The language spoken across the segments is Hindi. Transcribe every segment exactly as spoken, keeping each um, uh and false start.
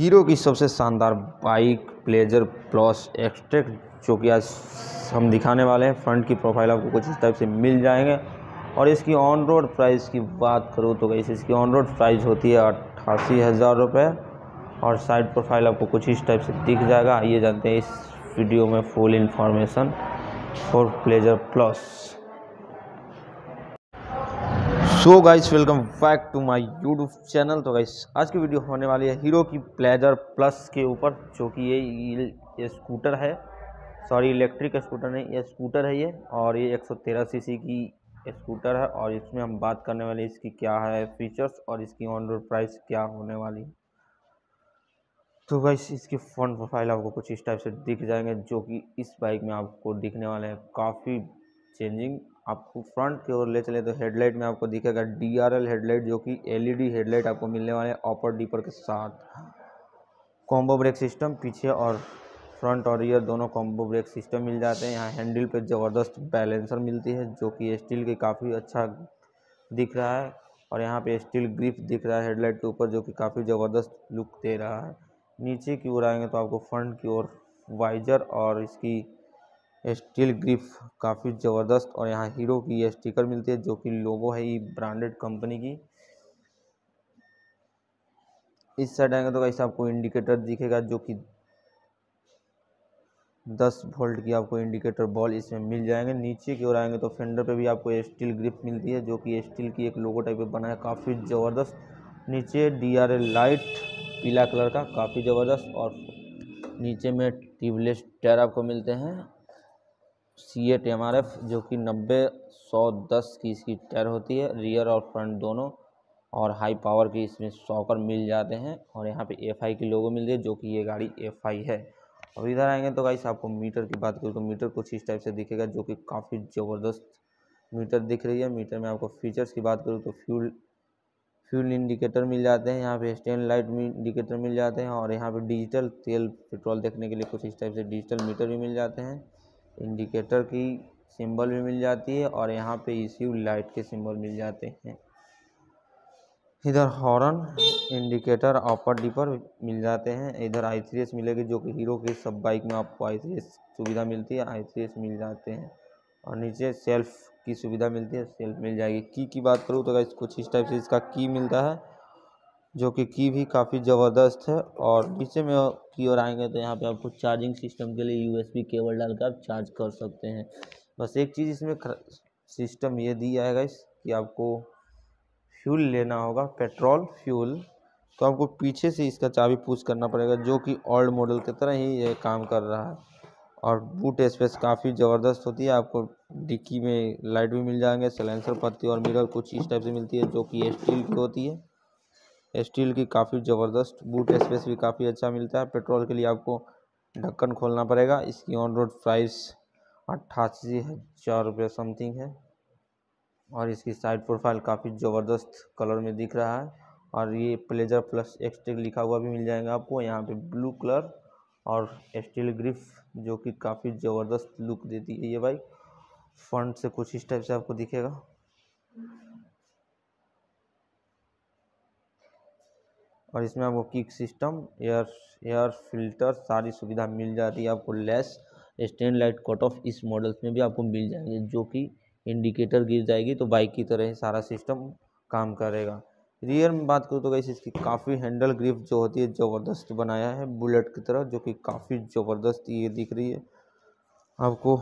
हीरो की सबसे शानदार बाइक प्लेजर प्लस एक्सटेक, जो कि आज हम दिखाने वाले हैं। फ्रंट की प्रोफाइल आपको कुछ इस टाइप से मिल जाएंगे। और इसकी ऑन रोड प्राइस की बात करूँ तो वैसे इसकी ऑन रोड प्राइस होती है अट्ठासी हज़ार रुपये। और साइड प्रोफाइल आपको कुछ इस टाइप से दिख जाएगा। आइए जानते हैं इस वीडियो में full information for pleasure plus. So guys, welcome back to my YouTube channel. तो गाइस, आज की वीडियो होने वाली है हीरो की प्लेजर प्लस के ऊपर, जो कि ये स्कूटर है, सॉरी इलेक्ट्रिक स्कूटर नहीं, ये स्कूटर है ये, और ये एक सौ तेरह सीसी की स्कूटर है। और इसमें हम बात करने वाले इसकी क्या है फीचर्स और इसकी ऑन रोड प्राइस क्या होने वाली है। तो गाइस, इसकी फ्रंट प्रोफाइल आपको कुछ इस टाइप से दिख जाएंगे, जो कि इस बाइक में आपको दिखने वाले हैं काफ़ी चेंजिंग। आपको फ्रंट की ओर ले चले तो हेडलाइट में आपको दिखेगा डीआरएल हेडलाइट, जो कि एलईडी हेडलाइट आपको मिलने वाले हैं ऑपर डीपर के साथ। कॉम्बो ब्रेक सिस्टम पीछे और फ्रंट और रियर दोनों कॉम्बो ब्रेक सिस्टम मिल जाते हैं। यहाँ हैंडल पे ज़बरदस्त बैलेंसर मिलती है, जो कि स्टील के काफ़ी अच्छा दिख रहा है। और यहाँ पे स्टील ग्रिप दिख रहा है हेडलाइट के ऊपर, जो कि काफ़ी ज़बरदस्त लुक दे रहा है। नीचे की ओर आएंगे तो आपको फ्रंट की ओर वाइजर और इसकी स्टील ग्रिप काफ़ी ज़बरदस्त। और यहाँ हीरो की स्टिकर मिलती है, जो कि लोगो है ये ब्रांडेड कंपनी की। इस साइड आएंगे तो गाइस आपको इंडिकेटर दिखेगा, जो कि दस वोल्ट की आपको इंडिकेटर बॉल इसमें मिल जाएंगे। नीचे की ओर आएंगे तो फेंडर पे भी आपको स्टील ग्रिप मिलती है, जो कि स्टील की एक लोगो टाइप बना है, काफ़ी ज़बरदस्त। नीचे डी आर एल लाइट पीला कलर का, काफ़ी ज़बरदस्त। और नीचे में ट्यूबलेस टायर आपको मिलते हैं सीएट एमआरएफ, जो कि नब्बे सौ दस की इसकी टायर होती है, रियर और फ्रंट दोनों। और हाई पावर की इसमें शॉकर मिल जाते हैं। और यहाँ पे एफआई की लोगो मिलती है, जो कि ये गाड़ी एफआई है। और इधर आएंगे तो गाइस आपको मीटर की बात करें तो मीटर कुछ इस टाइप से दिखेगा, जो कि काफ़ी ज़बरदस्त मीटर दिख रही है। मीटर में आपको फीचर्स की बात करूँ तो फ्यूल फ्यूल इंडिकेटर मिल जाते हैं, यहाँ पे स्टैंड लाइट इंडिकेटर मिल जाते हैं। और यहाँ पे डिजिटल तेल पेट्रोल देखने के लिए कुछ इस टाइप से डिजिटल मीटर भी मिल जाते हैं, इंडिकेटर की सिंबल भी मिल जाती है। और यहाँ पे इश्यू लाइट के सिंबल मिल जाते हैं। इधर हॉर्न इंडिकेटर ऑपर डीपर मिल जाते हैं। इधर आई थ्री एस मिलेगी, जो कि हीरो की सब बाइक में आपको आई थ्री एस सुविधा मिलती है, आई थ्री एस मिल जाते हैं। और नीचे सेल्फ की सुविधा मिलती है, सेल्फ मिल जाएगी। की की बात करूँ तो गाइस कुछ इस टाइप से इसका की मिलता है, जो कि की भी काफ़ी ज़बरदस्त है। और नीचे में की ओर आएंगे तो यहाँ पे आपको चार्जिंग सिस्टम के लिए यूएसबी केबल डालकर आप चार्ज कर सकते हैं। बस एक चीज़ इसमें सिस्टम ये दिया है गाइस कि आपको फ्यूल लेना होगा, पेट्रोल फ्यूल, तो आपको पीछे से इसका चाबी पुश करना पड़ेगा, जो कि ओल्ड मॉडल की तरह ही ये काम कर रहा है। और बूट स्पेस काफ़ी ज़बरदस्त होती है। आपको डिक्की में लाइट भी मिल जाएंगे, साइलेंसर, पत्ती और मिरर कुछ इस टाइप से मिलती है, जो कि स्टील की होती है, स्टील की काफ़ी ज़बरदस्त। बूट स्पेस भी काफ़ी अच्छा मिलता है। पेट्रोल के लिए आपको ढक्कन खोलना पड़ेगा। इसकी ऑन रोड प्राइस अट्ठासी हज़ार रुपये समथिंग है। और इसकी साइड प्रोफाइल काफ़ी ज़बरदस्त कलर में दिख रहा है। और ये प्लेजर प्लस एक्सटेक लिखा हुआ भी मिल जाएगा आपको यहाँ पर ब्लू कलर, और स्टील ग्रिप, जो कि काफ़ी ज़बरदस्त लुक देती है ये बाइक। फ्रंट से कुछ इस टाइप से आपको दिखेगा। और इसमें आपको kick system, air air filter, सारी सुविधा मिल जाती है आपको। Less stand light cut off इस मॉडल्स में भी आपको मिल जाएंगे, जो कि इंडिकेटर गिर जाएगी तो बाइक की तरह ही सारा सिस्टम काम करेगा। रियर में बात करूँ तो गाइस इसकी काफ़ी हैंडल ग्रिप जो होती है ज़बरदस्त बनाया है बुलेट की तरह, जो कि काफ़ी ज़बरदस्त ये दिख रही है आपको।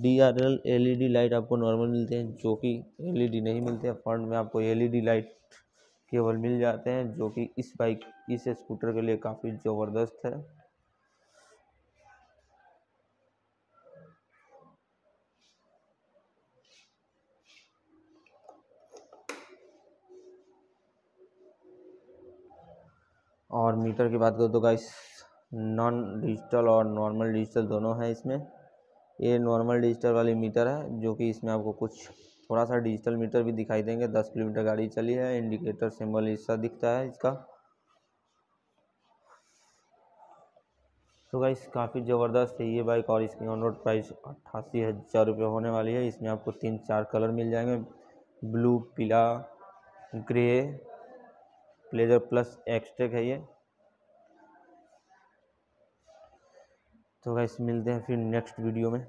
D R L L E D light आपको नॉर्मल मिलते हैं, जो कि एल ई डी नहीं मिलते हैं। फ्रंट में आपको एल ई डी लाइट केवल मिल जाते हैं, जो कि इस बाइक इस स्कूटर के लिए काफ़ी ज़बरदस्त है। और मीटर की बात करो तो गाइस नॉन डिजिटल और नॉर्मल डिजिटल दोनों है इसमें। ये नॉर्मल डिजिटल वाली मीटर है, जो कि इसमें आपको कुछ थोड़ा सा डिजिटल मीटर भी दिखाई देंगे। दस किलोमीटर गाड़ी चली है, इंडिकेटर सिंबल हिस्सा दिखता है इसका। तो गाइस काफ़ी ज़बरदस्त है ये बाइक। और इसकी ऑन रोड प्राइस अट्ठासी हज़ार रुपये होने वाली है। इसमें आपको तीन चार कलर मिल जाएंगे, ब्लू, पीला, ग्रे। प्लेजर प्लस एक्सटेक है ये। तो गाइस मिलते हैं फिर नेक्स्ट वीडियो में।